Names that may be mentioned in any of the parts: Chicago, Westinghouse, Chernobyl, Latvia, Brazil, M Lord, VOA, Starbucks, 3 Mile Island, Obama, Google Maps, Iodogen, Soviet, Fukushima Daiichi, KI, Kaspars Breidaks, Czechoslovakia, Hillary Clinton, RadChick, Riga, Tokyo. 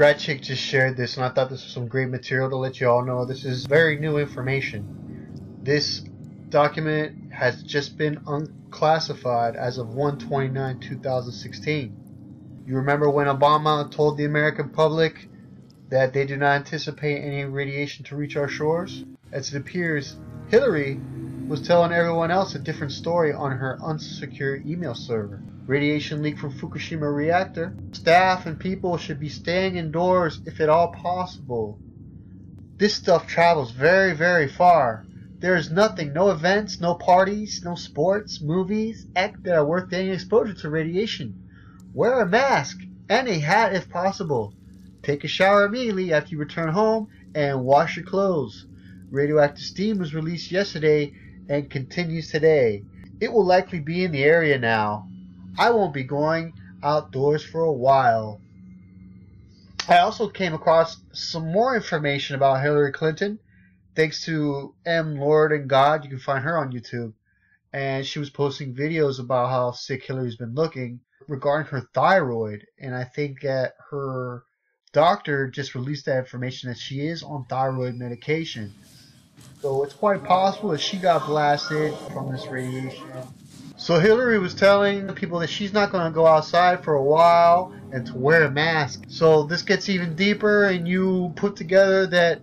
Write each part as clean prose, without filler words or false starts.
RadChick just shared this, and I thought this was some great material to let you all know. This is very new information. This document has just been unclassified as of 1/29/2016. You remember when Obama told the American public that they do not anticipate any radiation to reach our shores? As it appears, Hillary was telling everyone else a different story on her unsecure email server. Radiation leak from Fukushima reactor. Staff and people should be staying indoors if at all possible. This stuff travels very, very far. There is nothing, no events, no parties, no sports, movies, act that are worth any exposure to radiation. Wear a mask and a hat if possible. Take a shower immediately after you return home and wash your clothes. Radioactive steam was released yesterday and continues today. It will likely be in the area now. I won't be going outdoors for a while. I also came across some more information about Hillary Clinton, thanks to M Lord and God. You can find her on YouTube. And she was posting videos about how sick Hillary's been looking regarding her thyroid. And I think that her doctor just released that information that she is on thyroid medication. So it's quite possible that she got blasted from this radiation. So Hillary was telling the people that she's not going to go outside for a while and to wear a mask. So this gets even deeper, and you put together that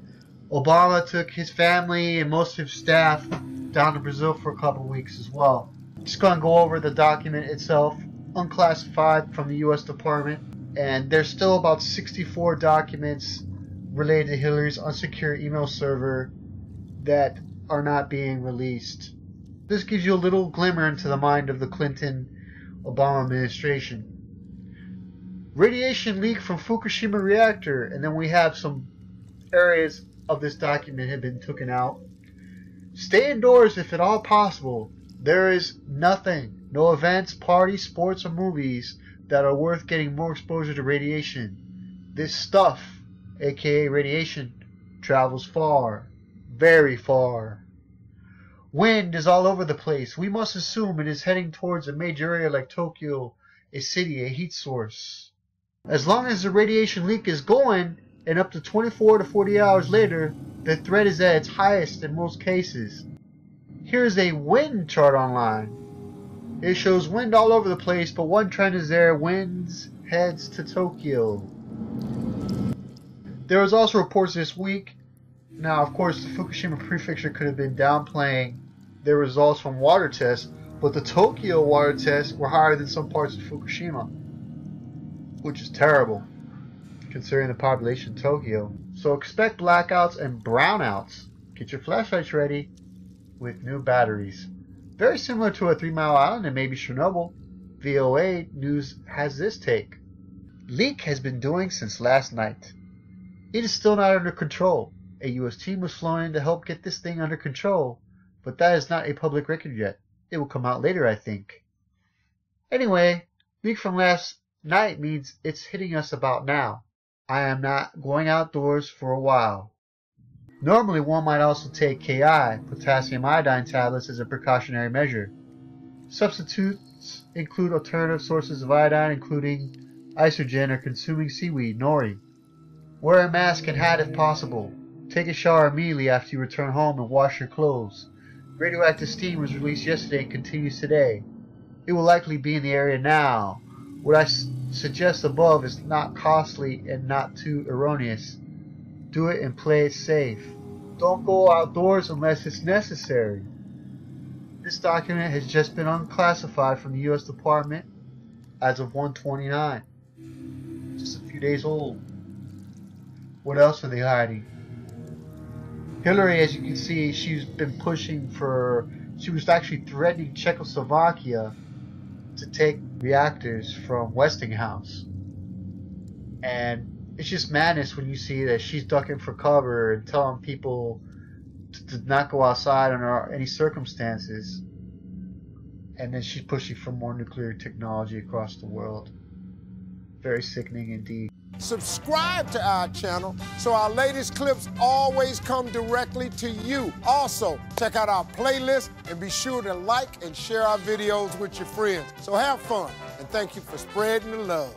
Obama took his family and most of his staff down to Brazil for a couple weeks as well. Just going to go over the document itself, unclassified from the U.S. Department. And there's still about 64 documents related to Hillary's unsecure email server that are not being released. This gives you a little glimmer into the mind of the Clinton-Obama administration. Radiation leak from Fukushima reactor, and then we have some areas of this document have been taken out. Stay indoors if at all possible. There is nothing, no events, parties, sports, or movies that are worth getting more exposure to radiation. This stuff, aka radiation, travels far, very far. Wind is all over the place. We must assume it is heading towards a major area like Tokyo, a city, a heat source. As long as the radiation leak is going, and up to 24 to 40 hours later, the threat is at its highest in most cases. Here is a wind chart online. It shows wind all over the place, but one trend is there: winds heads to Tokyo. There was also reports this week. Now, of course, the Fukushima prefecture could have been downplaying their results from water tests, but the Tokyo water tests were higher than some parts of Fukushima, which is terrible, considering the population of Tokyo. So expect blackouts and brownouts. Get your flashlights ready with new batteries. Very similar to a 3 Mile Island and maybe Chernobyl. VOA News has this take. Leak has been doing since last night. It is still not under control. A U.S. team was flown in to help get this thing under control, but that is not a public record yet. It will come out later, I think. Anyway, leak from last night means it's hitting us about now. I am not going outdoors for a while. Normally, one might also take KI, potassium iodine tablets, as a precautionary measure. Substitutes include alternative sources of iodine, including Iodogen or consuming seaweed, nori. Wear a mask and hat if possible. Take a shower immediately after you return home and wash your clothes. Radioactive steam was released yesterday and continues today. It will likely be in the area now. What I suggest above is not costly and not too erroneous. Do it and play it safe. Don't go outdoors unless it's necessary. This document has just been unclassified from the U.S. Department as of 1/29. Just a few days old. What else are they hiding? Hillary, as you can see, she's been pushing for... She was actually threatening Czechoslovakia to take reactors from Westinghouse. And it's just madness when you see that she's ducking for cover and telling people to not go outside under any circumstances. And then she's pushing for more nuclear technology across the world. Very sickening indeed. Subscribe to our channel so our latest clips always come directly to you. Also, check out our playlist and be sure to like and share our videos with your friends. So have fun, and thank you for spreading the love.